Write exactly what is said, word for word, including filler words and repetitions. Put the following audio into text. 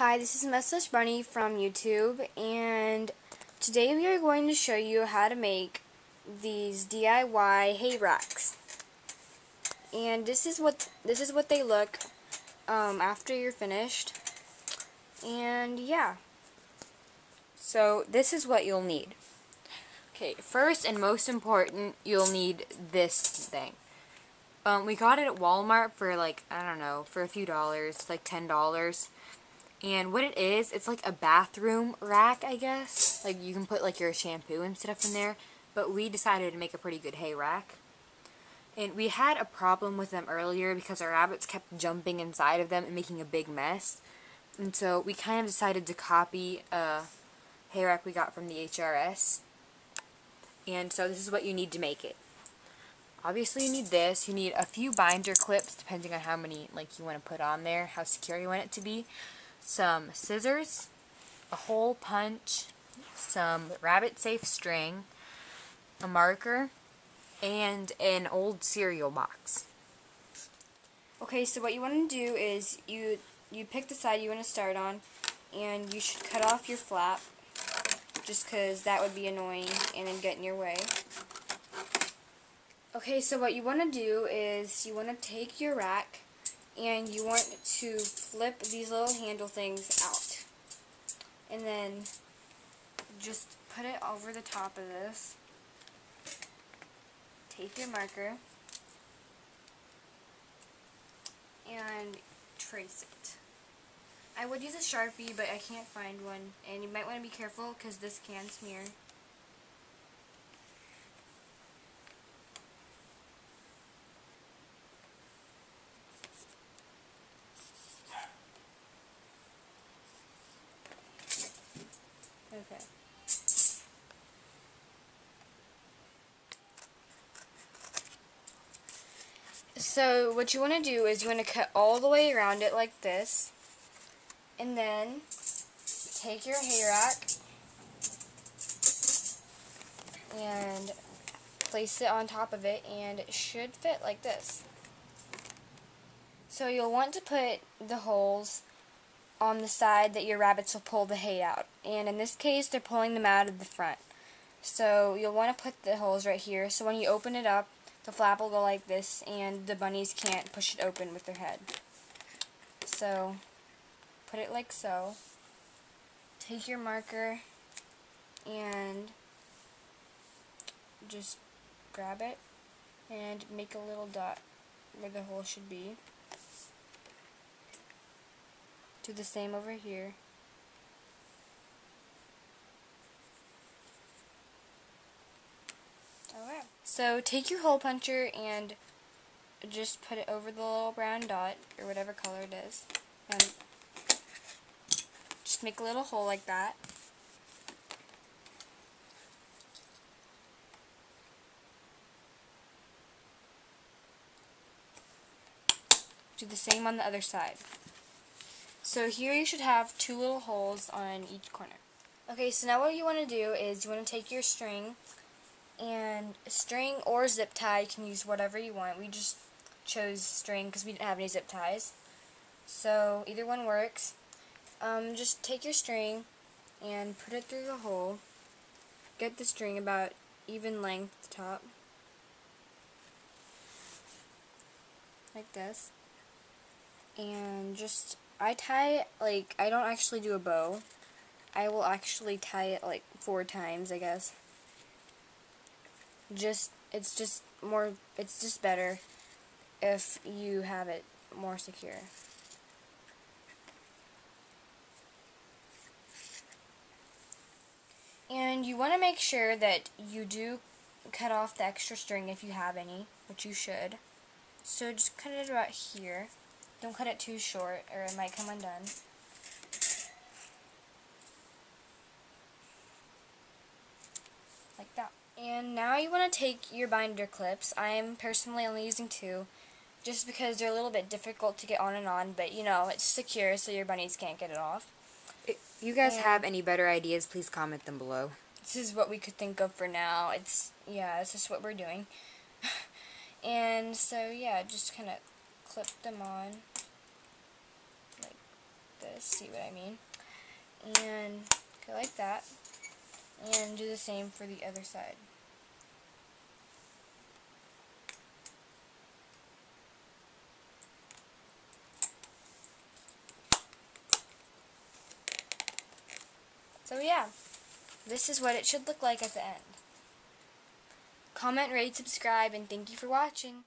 Hi, this is Mustache Bunny from YouTube, and today we are going to show you how to make these D I Y hay racks. And this is what this is what they look um, after you're finished. And yeah, so this is what you'll need. Okay, first and most important, you'll need this thing. Um, we got it at Walmart for like I don't know for a few dollars, like ten dollars. And what it is, it's like a bathroom rack, I guess. Like, you can put, like, your shampoo and stuff in there. But we decided to make a pretty good hay rack. And we had a problem with them earlier because our rabbits kept jumping inside of them and making a big mess. And so we kind of decided to copy a hay rack we got from the H R S. And so this is what you need to make it. Obviously, you need this. You need a few binder clips, depending on how many, like, you want to put on there, how secure you want it to be. Some scissors, a hole punch, some rabbit safe string, a marker, and an old cereal box. Okay, so what you want to do is you you pick the side you want to start on, and you should cut off your flap just because that would be annoying and then get in your way. Okay, so what you want to do is you want to take your rack and you want to flip these little handle things out. And then just put it over the top of this. Take your marker and trace it. I would use a Sharpie, but I can't find one. And you might want to be careful because this can smear. Okay. So what you want to do is you want to cut all the way around it like this, and then take your hay rack and place it on top of it, and it should fit like this. So you'll want to put the holes on the side that your rabbits will pull the hay out. And in this case, they're pulling them out of the front. So you'll want to put the holes right here, so when you open it up, the flap will go like this and the bunnies can't push it open with their head. So put it like so. Take your marker and just grab it and make a little dot where the hole should be. Do the same over here. Okay. So take your hole puncher and just put it over the little brown dot or whatever color it is, and just make a little hole like that. Do the same on the other side. So here you should have two little holes on each corner. Okay, so now what you want to do is you want to take your string, and string or zip tie, you can use whatever you want. We just chose string because we didn't have any zip ties. So either one works. Um, just take your string and put it through the hole. Get the string about even length at the top. Like this. And just... I tie, like, I don't actually do a bow. I will actually tie it, like, four times, I guess. Just, it's just more, it's just better if you have it more secure. And you want to make sure that you do cut off the extra string if you have any, which you should. So just cut it about here. Don't cut it too short, or it might come undone. Like that. And now you want to take your binder clips. I'm personally only using two, just because they're a little bit difficult to get on and on, but you know, it's secure so your bunnies can't get it off. If you guys and have any better ideas, please comment them below. This is what we could think of for now. It's, yeah, it's just what we're doing. And so, yeah, just kind of clip them on. this, see what I mean? And go like that, and do the same for the other side. So yeah, this is what it should look like at the end. Comment, rate, subscribe, and thank you for watching.